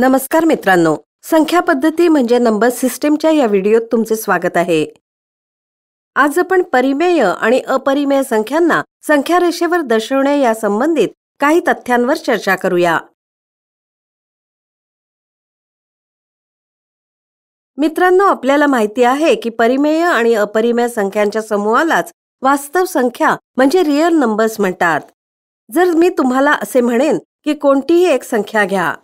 नमस्कार मित्रांनो, संख्या पद्धती म्हणजे नंबर सिस्टीमच्या या व्हिडिओत तुमचे स्वागत आहे। आज आपण परिमेय आणि अपरिमेय संख्यांना संख्या रेषेवर दर्शवणे या संबंधित काही तथ्यांवर चर्चा करूया। मित्रांनो, आपल्याला माहिती आहे की परिमेय आणि अपरिमेय संख्यांच्या समूहालाच वास्तव संख्या म्हणजे रियल नंबर्स म्हणतात। जर मी तुम्हाला असे म्हणेन की कोणतीही एक संख्या घ्या,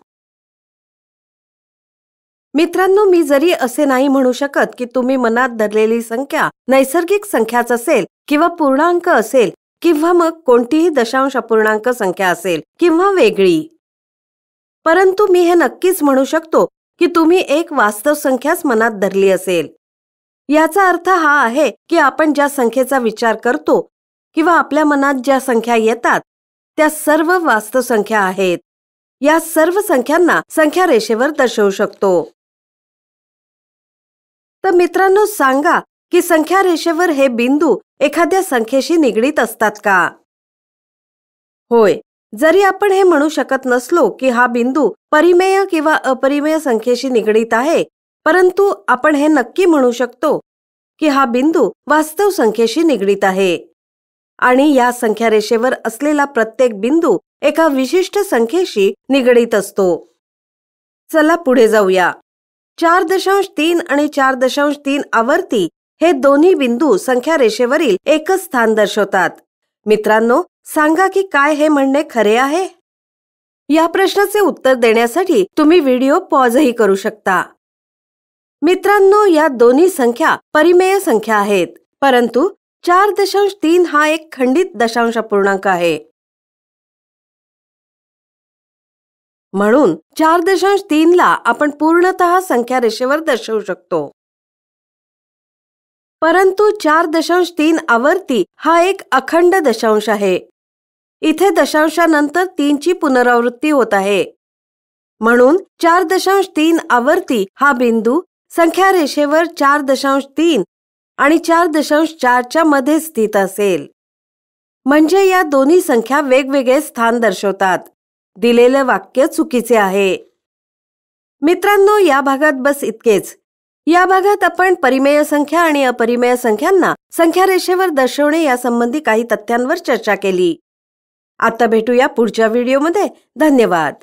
मित्रांनो मी जरी असे नाही म्हणू शकत की तुम्ही मनात धरलेली संख्या नैसर्गिक संख्याच असेल किंवा पूर्णांक असेल किंवा मग कोणतीही दशांश अपूर्णांक संख्या असेल किंवा वेगळी, परंतु मी हे नक्कीच म्हणू शकतो की तुम्ही एक वास्तव संख्याच मनात धरली असेल। याचा अर्थ हा आहे की आपण ज्या संख्येचा विचार करतो किंवा आपल्या मनात ज्या संख्या येतात त्या सर्व वास्तव संख्या आहेत। या सर्व संख्यांना संख्या रेषेवर दर्शवू शकतो। तर मित्रांनो, सांगा की संख्या रेषेवर हे बिंदू एखाद्या संख्येशी निगडीत असतात का? होय, जरी आपण हे म्हणू शकत नसलो की हा बिंदू परिमेय किंवा अपरिमेय संख्येशी निगडीत आहे, परंतु आपण हे नक्की म्हणू शकतो की हा बिंदू वास्तव संख्येशी निगडीत आहे आणि या संख्या रेषेवर असलेला प्रत्येक बिंदू एका विशिष्ट संख्येशी निगडीत असतो। चला पुढे जाऊया। 4.3 आणि 4.3 आवर्ती हे दोन्ही बिंदू संख्या रेषेवरील एकच स्थान दर्शवतात। मित्रांनो, सांगा की काय हे म्हणणे खरे आहे? या प्रश्नाचे उत्तर देण्यासाठी तुम्ही व्हिडिओ पॉजही करू शकता। मित्रांनो, या दोन्ही संख्या परिमेय संख्या आहेत, परंतु 4.3 हा एक खंडित दशांश पूर्णांक आहे, म्हणून 4.3 ला आपण पूर्णतः संख्या रेषेवर दर्शवू शकतो, परंतु 4.3 आवर्ती हा एक अखंड दशांश आहे। इथे दशांशानंतर 3ची पुनरावृत्ती होत आहे, म्हणून 4.3 आवर्ती हा बिंदू संख्या रेषेवर 4.3 आणि 4.4च्या मध्ये स्थित असेल। म्हणजे या दोन्ही संख्या वेगवेगळे स्थान दर्शवतात। दिलेले वाक्य चुकीचे आहे। मित्रांनो, या भागात बस इतकेच। या भागात आपण परिमेय संख्या आणि अपरिमेय संख्यांना संख्या रेषेवर दर्शवणे यासंबंधी काही तथ्यांवर चर्चा केली। आता भेटूया पुढच्या व्हिडिओमध्ये। धन्यवाद।